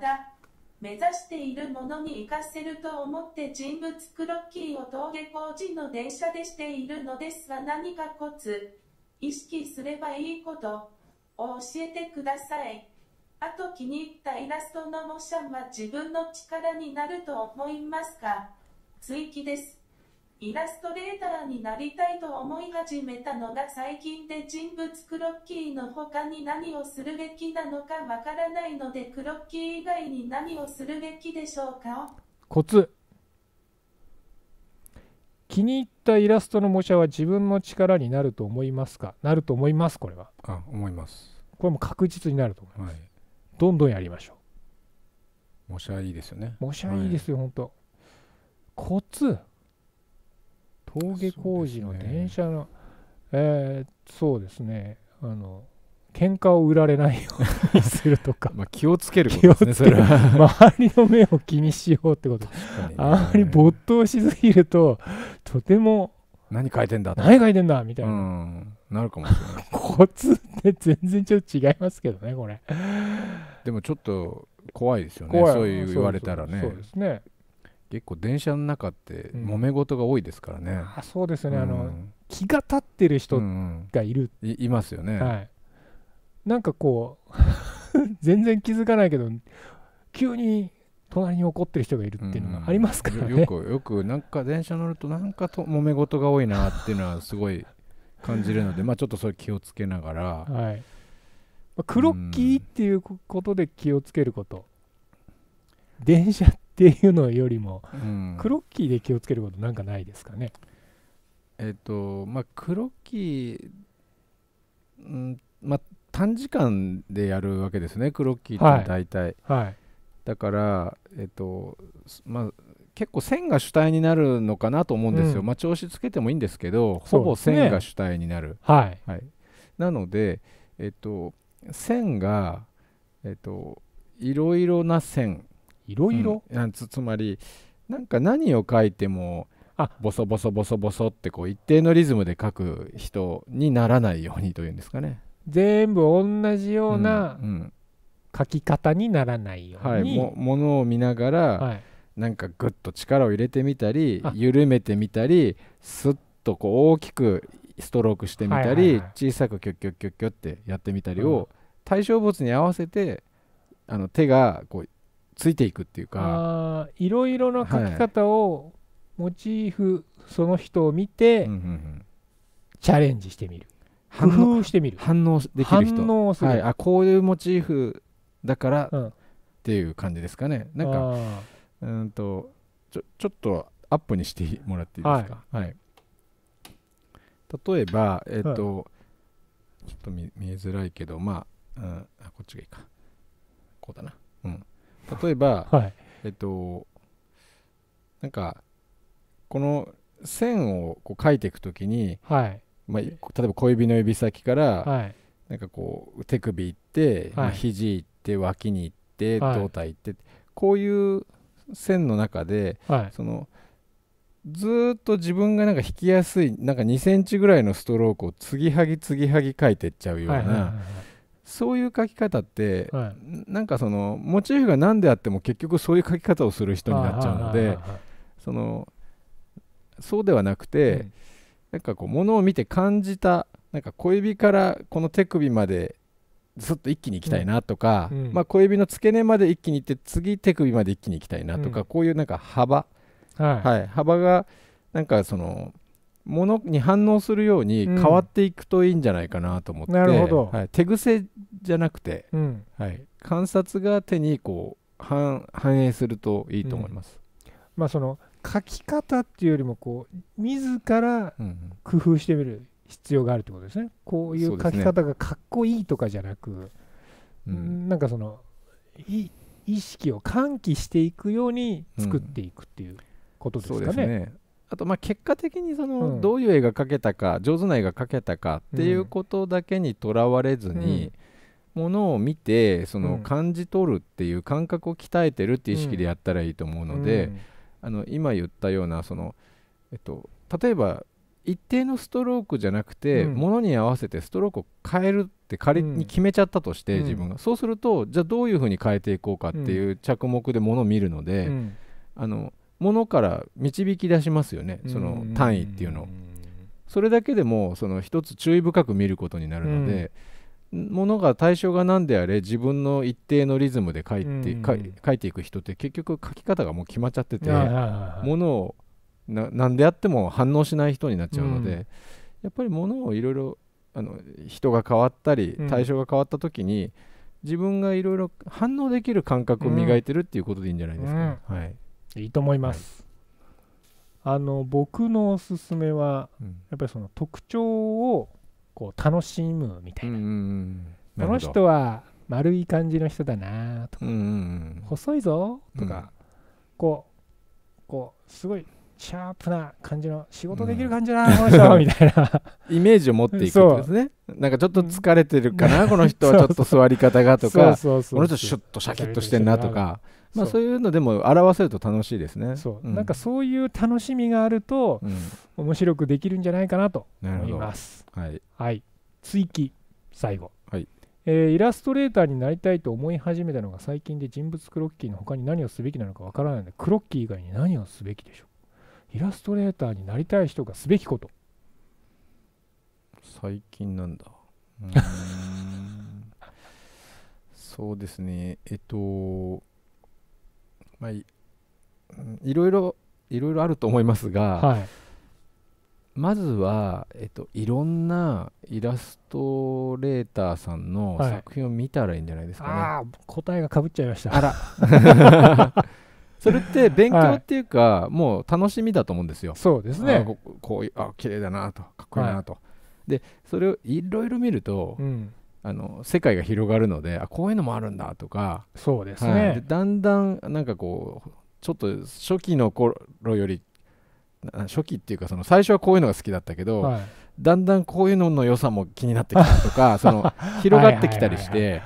た、目指しているものに活かせると思って人物クロッキーを登下校時の電車でしているのですが、何かコツ、意識すればいいことを教えてください。あと気に入ったイラストの模写は自分の力になると思いますか？追記です。イラストレーターになりたいと思い始めたのが最近で、人物クロッキーの他に何をするべきなのかわからないので、クロッキー以外に何をするべきでしょうか？コツ。気に入ったイラストの模写は自分の力になると思いますか？なると思います。これは思います。これも確実になると思います、はい、どんどんやりましょう。模写いいですよね。模写いいですよ、はい、本当。コツ、登下校時の電車の、そうですね、喧嘩を売られないようにするとかまあ気をつけることですね。それは周りの目を気にしようってこと。あまり没頭しすぎると、とても何書いてんだみたいな、なるかもしれない。コツって全然ちょっと違いますけどね、これ。でもちょっと怖いですよね、そういう言われたらね。そうですね。結構電車の中って揉め事が多いですからね、うん、あ、そうですね、気が立ってる人がいる、いますよね、はい、なんかこう全然気づかないけど急に隣に怒ってる人がいるっていうのがありますからね、よくなんか電車乗るとなんかと揉め事が多いなっていうのはすごい感じるのでまあちょっとそれ気をつけながら、はい、クロッキーっていうことで気をつけること、うん、電車っていうのよりも、うん、クロッキーで気をつけることなんかないですかね。まあクロッキー、まあ短時間でやるわけですね、クロッキーって大体、はいはい、だからまあ結構線が主体になるのかなと思うんですよ、うん、まあ調子つけてもいいんですけど、ほぼ線が主体になる、はいはい、なので線がいろいろな線、いろいろ、つまりなんか何を書いてもボソボソボソボソってこう一定のリズムで書く人にならないようにというんですかね。全部同じような書き方にならないように、はい、ものを見ながら、はい、なんかグッと力を入れてみたり緩めてみたり、スッとこう大きくストロークしてみたり小さくキュッキュッキュッキュッってやってみたりを、対象物に合わせて手がこうついていくっていうか、いろいろな書き方をモチーフ、はい、その人を見てチャレンジしてみる、工夫してみる、反応できる人、反応する、はい、あ、こういうモチーフだからっていう感じですかね。なんかちょっとアップにしてもらっていいですか、はいはい、例えばはい、ちょっと見えづらいけど、まあ、こっちがいいか、こうだな、うん。例えば、はい、なんかこの線をこう書いていくときに、はい、まあ、例えば小指の指先から、はい、なんかこう手首いって、はい、肘いって脇にいって、はい、胴体いって、こういう線の中で、はい、ずっと自分がなんか引きやすいなんか2センチぐらいのストロークを継ぎはぎ継ぎはぎ書いていっちゃうような。そういう書き方って、はい、なんかモチーフが何であっても結局そういう書き方をする人になっちゃうので、そうではなくて、うん、なんかこう物を見て感じた、なんか小指からこの手首までずっと一気にいきたいなとか、うん、まあ小指の付け根まで一気にいって次手首まで一気にいきたいなとか、うん、こういうなんか幅、はいはい、幅がなんかものに反応するように変わっていくといいんじゃないかなと思って、うん、なるほど、はい、手癖じゃなくて、うん、はい、観察が手にこう反映するといいと思います、うん、まあ書き方っていうよりも自ら工夫してみる必要があるってことですね、うん、こういう書き方がかっこいいとかじゃなく、うん、なんか意識を喚起していくように作っていくっていうことですかね、うん、そうですね。あとまあ結果的にうん、どういう絵が描けたか、上手な絵が描けたかっていうことだけにとらわれずに、うん、ものを見て感じ取るっていう感覚を鍛えてるっていう意識でやったらいいと思うので、うん、今言ったような例えば一定のストロークじゃなくて、ものに合わせてストロークを変えるって仮に決めちゃったとして、自分がそうすると、じゃあどういうふうに変えていこうかっていう着目でものを見るので、ものから導き出しますよね、その単位っていうのを。それだけでもその一つ注意深く見ることになるので、ものが対象が何であれ自分の一定のリズムで書いていく人って結局書き方がもう決まっちゃってて、ものを何であっても反応しない人になっちゃうので、やっぱりものをいろいろ人が変わったり対象が変わった時に自分がいろいろ反応できる感覚を磨いてるっていうことでいいんじゃないですか。いいと思います。僕のおすすめはやっぱりその特徴をこう楽しむみたいな、この人は丸い感じの人だなとか、細いぞとか、こうすごいシャープな感じの仕事できる感じだなこの人みたいなイメージを持っていくんですね。なんかちょっと疲れてるかなこの人は、ちょっと座り方がとか、この人シュッとシャキッとしてんなとか、まあそういうのでも表せると楽しいですね。なんかそういう楽しみがあると面白くできるんじゃないかなと思います。はい、追記最後、イラストレーターになりたいと思い始めたのが最近で、人物クロッキーの他に何をすべきなのかわからないので、クロッキー以外に何をすべきでしょう。イラストレーターになりたい人がすべきこと、最近なんだそうですね、まあ、いろいろあると思いますが、まずは、いろんなイラストレーターさんの作品を見たらいいんじゃないですかね。答えがかぶっちゃいました。あらそれって勉強っていうか、もう楽しみだと思うんですよ。そうですね。こういう綺麗だなと、かっこいいなと、でそれをいろいろ見ると、世界が広がるので、こういうのもあるんだとか、そうですね、でだんだんなんかこうちょっと初期の頃より、初期っていうかその最初はこういうのが好きだったけど、だんだんこういうのの良さも気になってきたとかその広がってきたりして、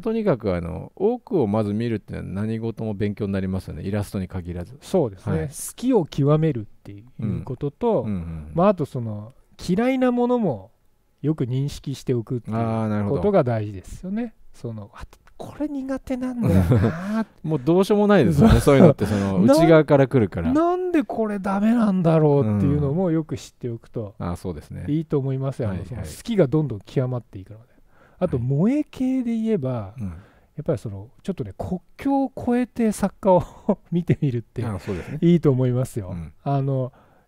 とにかく多くをまず見るっていうのは何事も勉強になりますよね、イラストに限らず。そうですね、好きを極めるっていうことと、あとその嫌いなものもよく認識しておくっていうことが大事ですよね。そのこれ苦手なんだよなもうどうしようもないですよねそういうのって、その内側から来るから、なんでこれダメなんだろうっていうのもよく知っておくといいと思いますよ。好きがどんどん極まっていくので、あと萌え系で言えば、やっぱりそのちょっとね、国境を越えて作家を見てみるっていいと思いますよ。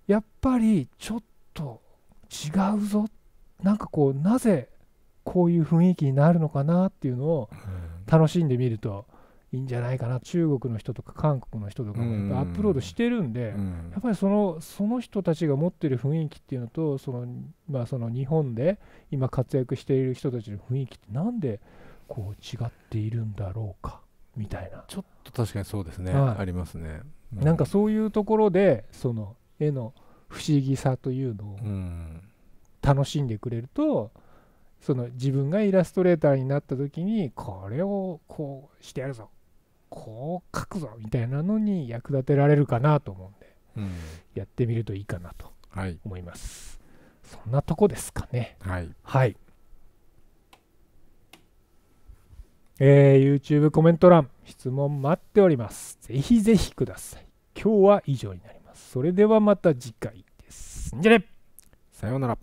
やっぱりちょっと違うぞ、なんかこう、なぜこういう雰囲気になるのかなっていうのを楽しんでみるといいんじゃないかな。中国の人とか韓国の人とかもやっぱアップロードしてるんで、やっぱりその人たちが持ってる雰囲気っていうのと、その日本で今活躍している人たちの雰囲気ってなんでこう違っているんだろうかみたいな、ちょっと確かにそうですね、ありますね。なんかそういうところでその絵の不思議さというのを楽しんでくれると、その自分がイラストレーターになった時に、これをこうしてやるぞ、こう書くぞみたいなのに役立てられるかなと思うんで、やってみるといいかなと思います。そんなとこですかね。はい。YouTube コメント欄、質問待っております。ぜひぜひください。今日は以上になります。それではまた次回です。んじゃね。さようなら。